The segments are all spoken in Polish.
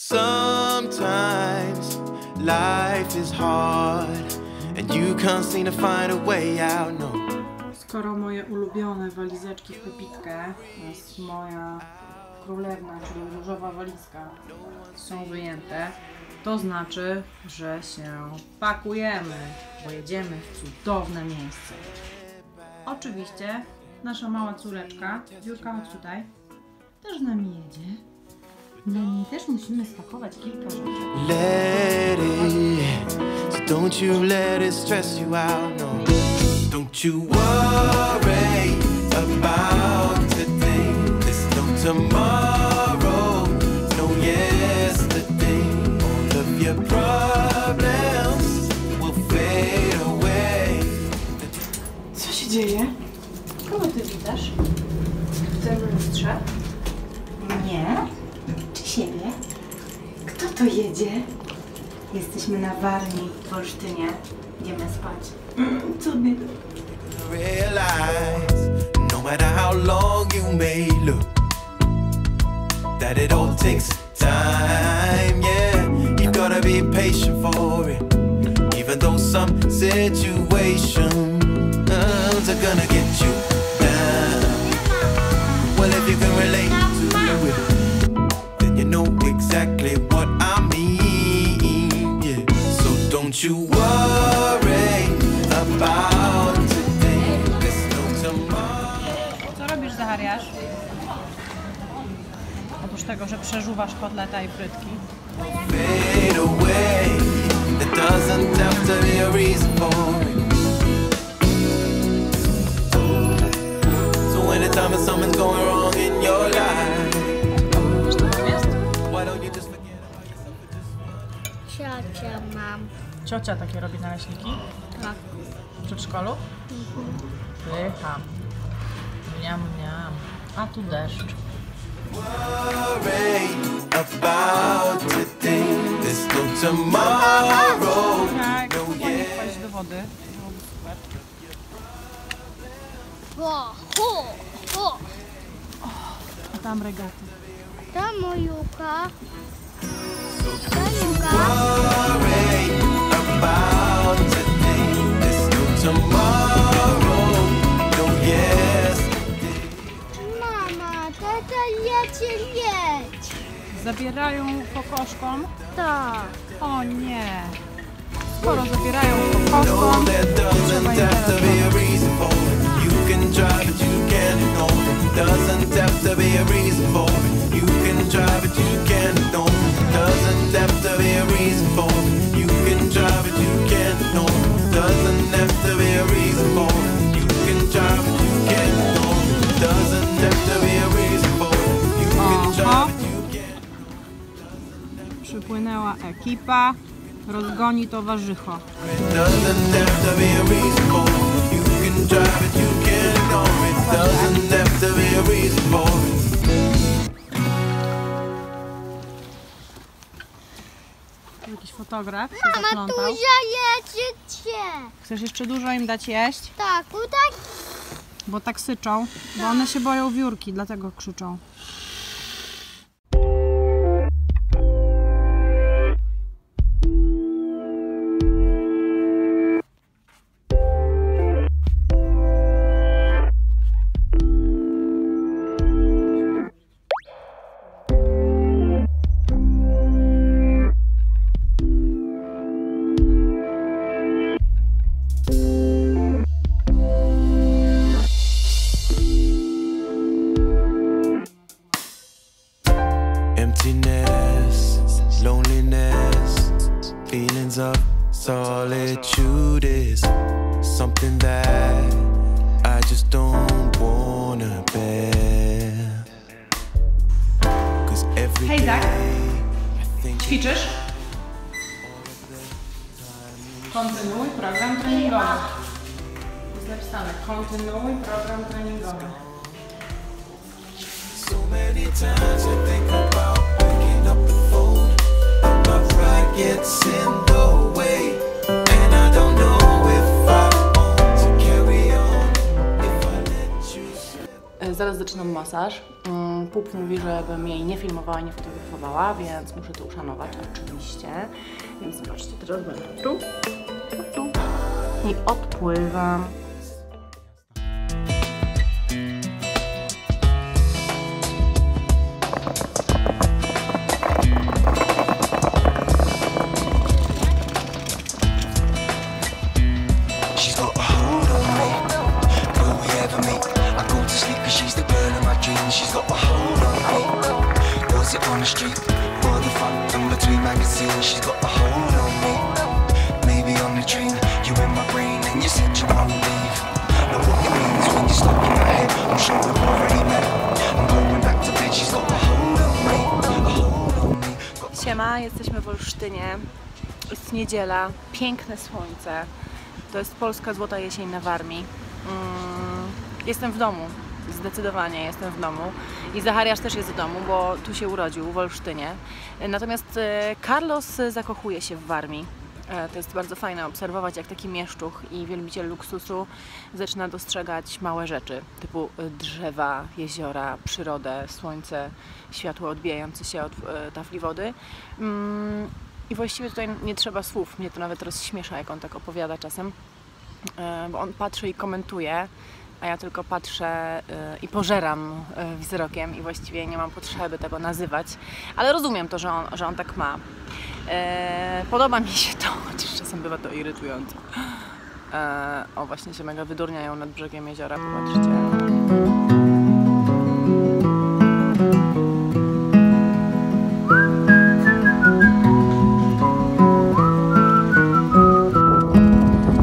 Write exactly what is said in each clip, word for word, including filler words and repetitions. Sometimes life is hard and you can't seem to find a way out, no. Skoro moje ulubione walizeczki w Pepitkę, to jest moja królewna, czyli różowa walizka, są wyjęte, to znaczy, że się pakujemy, bo jedziemy w cudowne miejsce. Oczywiście nasza mała córeczka, Wiłka, chodź tutaj, też z nami jedzie. Dla niej też musimy spakować kilka rzeczy. Let it, so don't you let it stress you out, no. Don't you worry about today, there's no tomorrow, no yesterday. All of your problems will fade away. Co się dzieje? Kogo ty witasz? Chcemy lustrze? Nie. Ciebie? Kto to jedzie? Jesteśmy na Warmii, w Olsztynie. Idziemy spać. Mm, cudny. Exactly what I mean, yeah. So don't you worry about today, there's no tomorrow. Co robisz, Zaharias? Oprócz tego, że przeżuwasz kotleta i frytki. Fade away, it doesn't have to be a reason for it. So anytime something's going wrong in your life, ciocia mam. Ciocia takie robi naleśniki? Tak. W przedszkolu? Mhm. Pycha. Miam, miam. A tu deszcz. Tak, chyba nie wpaść do wody. Byłoby super. Ho, ho, ho. A tam regaty. Tam mojuka. Mama, tata, ja cię jedź. Zabierają kokoszkom? Tak. O nie. Skoro zabierają kokoszkom, trzeba je teraz robić. Doesn't have to be a reason for it. You can drive it, you can't know. Doesn't have to be a reason for it. You can drive it, you can't know. Doesn't have to be a reason for it. You can drive it, you can't know. Przypłynęła ekipa, rozgoni towarzycho. Doesn't have to be a reason for it. You can drive it, you can't know. Doesn't have to be a reason for it. Jakiś fotograf się zaplątał. Mama, dużo jecie. Chcesz jeszcze dużo im dać jeść? Tak, tak. Bo tak syczą, tak. Bo one się boją wiórki, dlatego krzyczą. Emptiness, loneliness, feelings of solitude is something that I just don't wanna bear. Cause every hey, Zach. Ćwiczysz? Kontynuuj program treningowy. Jest napisane, kontynuuj program treningowy. So many times I think about picking up the phone, but my pride gets in the way, and I don't know if I want to carry on if I let you. Zaraz zaczynam masaż. Pup mówi, żebym jej nie filmowała, nie fotografowała, więc muszę to uszanować oczywiście. Więc zobaczcie, teraz będę tu, tu i odpływam. Siema, jesteśmy w Olsztynie. Jest niedziela, piękne słońce. To jest Polska, złota jesień na Warmii. Jestem w domu, zdecydowanie jestem w domu. I Zaharias też jest w domu, bo tu się urodził, w Olsztynie. Natomiast Carlos zakochuje się w Warmii. To jest bardzo fajne obserwować, jak taki mieszczuch i wielbiciel luksusu zaczyna dostrzegać małe rzeczy, typu drzewa, jeziora, przyrodę, słońce, światło odbijające się od tafli wody. I właściwie tutaj nie trzeba słów, mnie to nawet rozśmiesza, jak on tak opowiada czasem, bo on patrzy i komentuje, a ja tylko patrzę i pożeram wzrokiem i właściwie nie mam potrzeby tego nazywać, ale rozumiem to, że on, że on tak ma. Podoba mi się to, chociaż czasem bywa to irytujące. O, właśnie się mega wydurniają nad brzegiem jeziora, popatrzcie.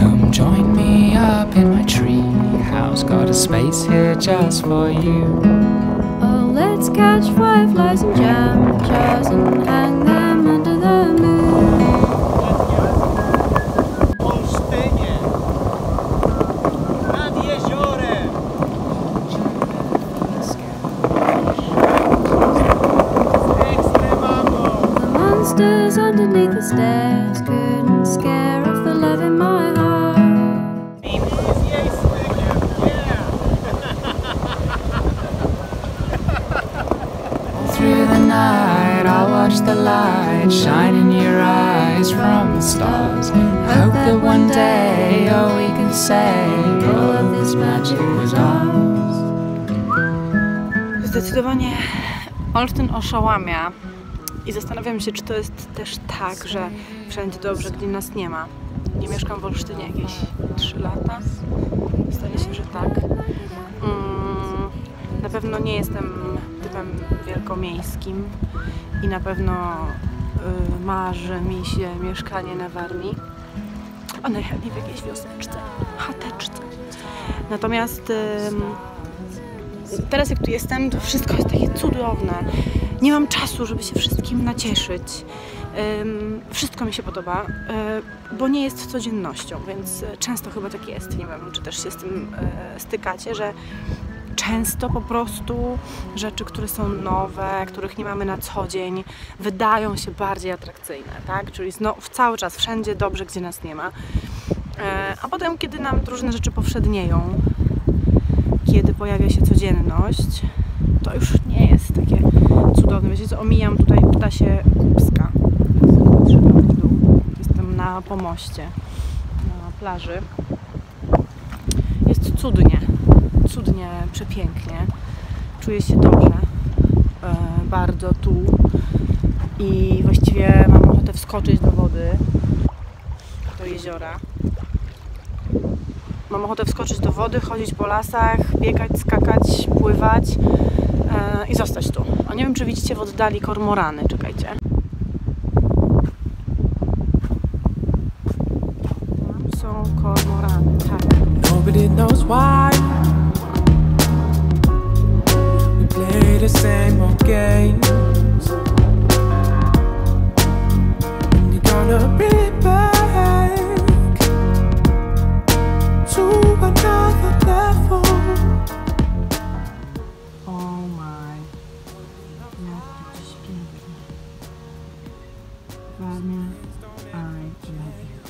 Come join me up in my tree house, got a space here just for you. Oh, let's catch fireflies and jam jars and hang them under the moon. W Olsztynie, nad jeziorem. The monsters underneath the stairs couldn't scare off the love in my heart. The light shine in your eyes from the stars. Hope that one day, oh, we can say all of this magic was ours. Zdecydowanie Olsztyn oszałamia i zastanawiam się, czy to jest też tak, że wszędzie dobrze, gdy nas nie ma. Nie mieszkam w Olsztynie jakieś trzy lata. Zdaje się, że tak. Mm, na pewno nie jestem typem wielkomiejskim. I na pewno y, marzy mi się mieszkanie na Warmii, a najchętniej w jakiejś wioseczce, chateczce. Natomiast y, teraz jak tu jestem, to wszystko jest takie cudowne. Nie mam czasu, żeby się wszystkim nacieszyć. Y, wszystko mi się podoba, y, bo nie jest codziennością, więc często chyba tak jest. Nie wiem, czy też się z tym y, stykacie, że często po prostu rzeczy, które są nowe, których nie mamy na co dzień, wydają się bardziej atrakcyjne, tak? Czyli znów, cały czas, wszędzie dobrze, gdzie nas nie ma. E, a potem, kiedy nam różne rzeczy powszednieją, kiedy pojawia się codzienność, to już nie jest takie cudowne. Wiecie co, omijam tutaj ptasie Kupska. Jestem na pomoście, na plaży. Jest cudnie. Cudnie, przepięknie. Czuję się dobrze. Yy, bardzo tu. I właściwie mam ochotę wskoczyć do wody. Do jeziora. Mam ochotę wskoczyć do wody, chodzić po lasach, biegać, skakać, pływać yy, i zostać tu. A nie wiem, czy widzicie w oddali kormorany. Czekajcie. Tam są kormorany, tak. Nobody knows why. Play the same old games. And you're gonna be back to another level. Oh my. Warmia, I love you.